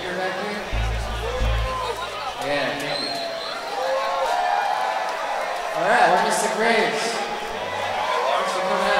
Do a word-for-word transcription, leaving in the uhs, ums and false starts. here, back here. Yeah, maybe. All right, we're Mystic Braves. Thanks for coming out.